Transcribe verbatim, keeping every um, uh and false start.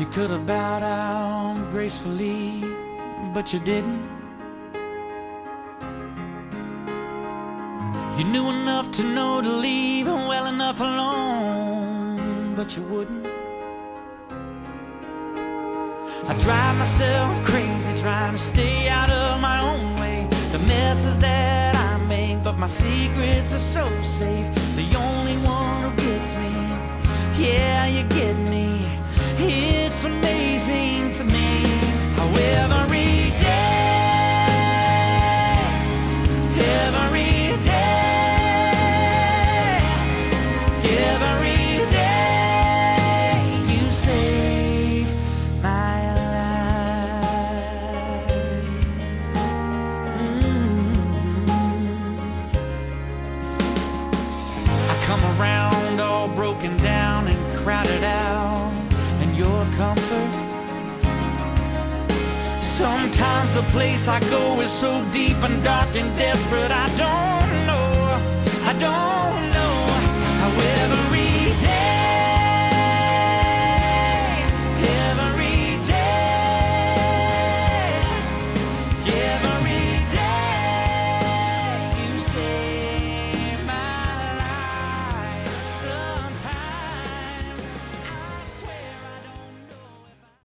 You could have bowed out gracefully, but you didn't. You knew enough to know to leave her well enough alone, but you wouldn't. I drive myself crazy trying to stay out of my own way. The messes that I make, but my secrets are so safe. The only one who gets me, yeah, you get me. It's amazing to me how every day, every day, every day you save my life. Mm-hmm. I come around all broken down and crowded out. Your comfort. Sometimes the place I go is so deep and dark and desperate. I don't know, I don't know, however.